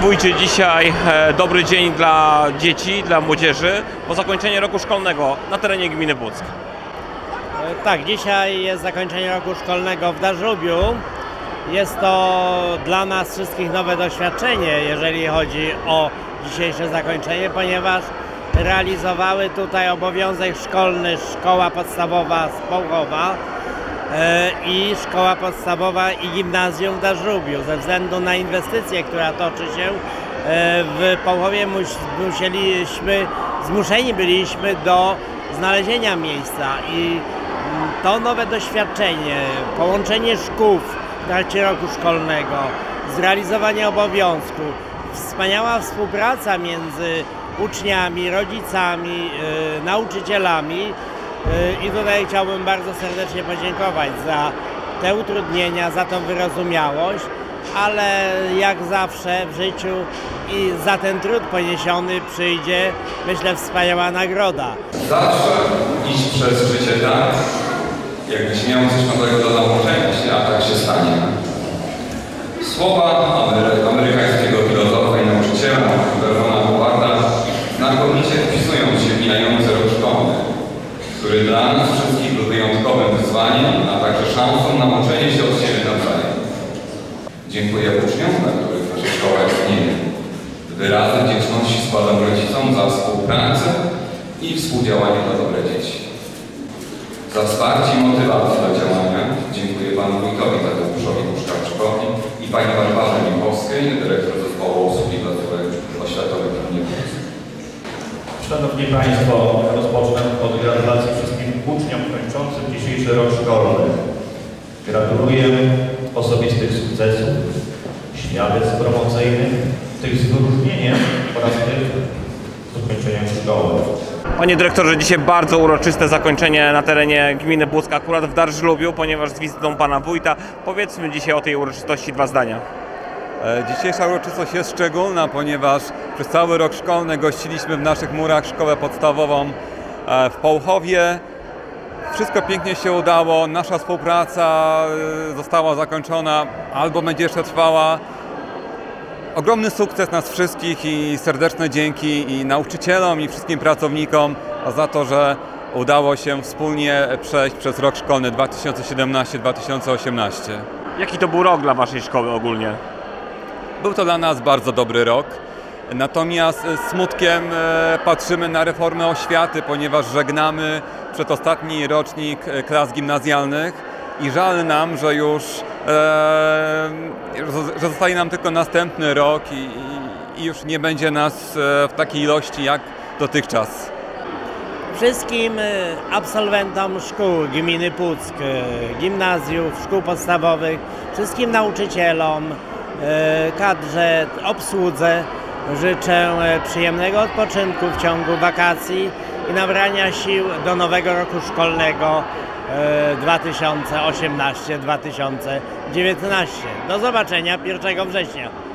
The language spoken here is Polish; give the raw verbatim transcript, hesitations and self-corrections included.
Zorganizujcie dzisiaj dobry dzień dla dzieci, dla młodzieży po zakończeniu roku szkolnego na terenie gminy Puck. Tak, dzisiaj jest zakończenie roku szkolnego w Darżubiu. Jest to dla nas wszystkich nowe doświadczenie, jeżeli chodzi o dzisiejsze zakończenie, ponieważ realizowały tutaj obowiązek szkolny Szkoła Podstawowa z Połchowa i Szkoła Podstawowa i Gimnazjum w Darżubiu. Ze względu na inwestycję, która toczy się w Połchowie, musieliśmy, zmuszeni byliśmy do znalezienia miejsca, i to nowe doświadczenie, połączenie szkół w trakcie roku szkolnego, zrealizowanie obowiązku, wspaniała współpraca między uczniami, rodzicami, yy, nauczycielami. I tutaj chciałbym bardzo serdecznie podziękować za te utrudnienia, za tą wyrozumiałość, ale jak zawsze w życiu i za ten trud poniesiony przyjdzie, myślę, wspaniała nagroda. Zawsze iść przez życie tak, jakbyś miał coś nowego do nauczenia się, a tak się stanie. Słowa amery amerykańskiego filozofa i nauczyciela Barbara znakomicie wpisują się w mijający rok szkolny, który dla nas wszystkich był wyjątkowym wyzwaniem, a także szansą na uczenie się od siebie nawzajem. Dziękuję uczniom, dla których nasza szkoła istnieje. Wyrazy wdzięczności składam rodzicom za współpracę i współdziałanie dla dobre dzieci. Za wsparcie i motywację do działania dziękuję panu wójtowi Tadeuszowi Błuszkowi i pani Barbarze Niemkowskiej, dyrektor zespołu obsługi placówek oświatowych w gminie Puck. Szanowni Państwo, rozpocznę od gratulacji wszystkim uczniom kończącym dzisiejszy rok szkolny. Gratuluję osobistych sukcesów, świadectw promocyjnych, tych z wyróżnieniem oraz tych z ukończeniem szkoły. Panie dyrektorze, dzisiaj bardzo uroczyste zakończenie na terenie gminy Puck, akurat w Darżlubiu, ponieważ z wizytą pana wójta. Powiedzmy dzisiaj o tej uroczystości dwa zdania. Dzisiejsza uroczystość jest szczególna, ponieważ przez cały rok szkolny gościliśmy w naszych murach szkołę podstawową w Połchowie. Wszystko pięknie się udało, nasza współpraca została zakończona albo będzie jeszcze trwała. Ogromny sukces nas wszystkich i serdeczne dzięki i nauczycielom, i wszystkim pracownikom za to, że udało się wspólnie przejść przez rok szkolny dwa tysiące siedemnaście dwa tysiące osiemnaście. Jaki to był rok dla waszej szkoły ogólnie? Był to dla nas bardzo dobry rok, natomiast z smutkiem patrzymy na reformę oświaty, ponieważ żegnamy przedostatni rocznik klas gimnazjalnych i żal nam, że już że zostaje nam tylko następny rok i już nie będzie nas w takiej ilości jak dotychczas. Wszystkim absolwentom szkół gminy Puck, gimnazjów, szkół podstawowych, wszystkim nauczycielom, kadrze, obsłudze życzę przyjemnego odpoczynku w ciągu wakacji i nabrania sił do nowego roku szkolnego dwa tysiące osiemnaście dwa tysiące dziewiętnaście. Do zobaczenia pierwszego września.